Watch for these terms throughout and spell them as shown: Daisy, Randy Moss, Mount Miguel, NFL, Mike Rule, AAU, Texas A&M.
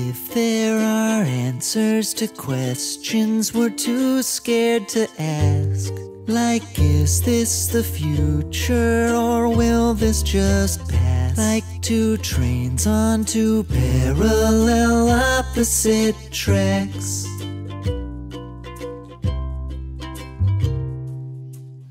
If there are answers to questions we're too scared to ask, like is this the future or will this just pass? Like two trains on two parallel opposite tracks.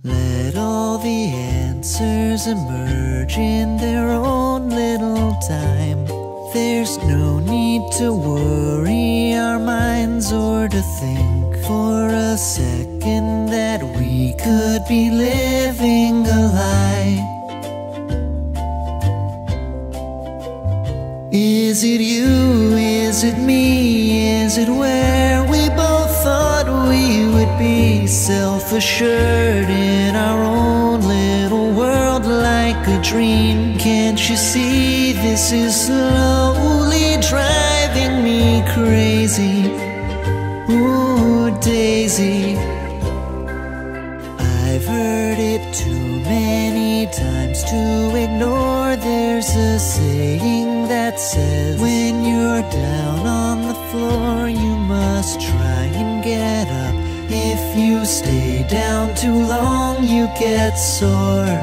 Let all the answers emerge in their own little time. There's no need to worry our minds or to think for a second that we could be living a lie. Is it you? Is it me? Is it where we both thought we would be? Self-assured in our own little world like a dream. Can't you see? This is slowly driving me crazy. Ooh, Daisy, I've heard it too many times to ignore. There's a saying that says, when you're down on the floor, you must try and get up. If you stay down too long, you get sore.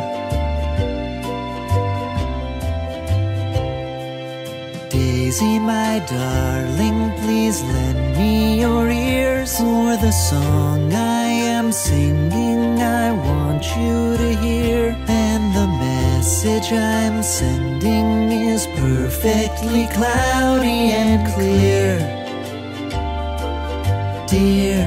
Daisy, my darling, please lend me your ears for the song I am singing. I want you to hear, and the message I'm sending is perfectly cloudy and clear. Dear,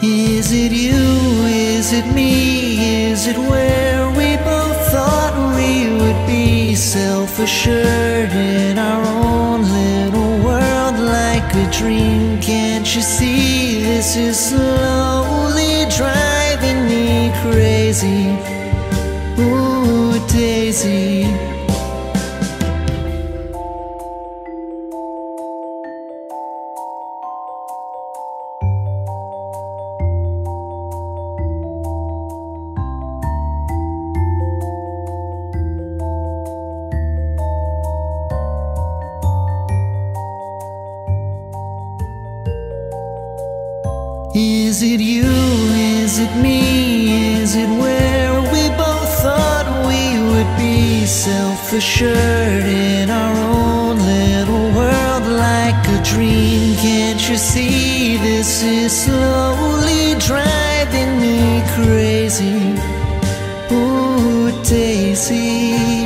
is it you? Is it me? Is it where we both thought we would be? Self-assured in our own little world like a dream. Can't you see? This is slowly driving me crazy. Ooh, Daisy. Is it you? Is it me? Is it where we both thought we would be? Self-assured in our own little world like a dream. Can't you see? This is slowly driving me crazy. Ooh, Daisy.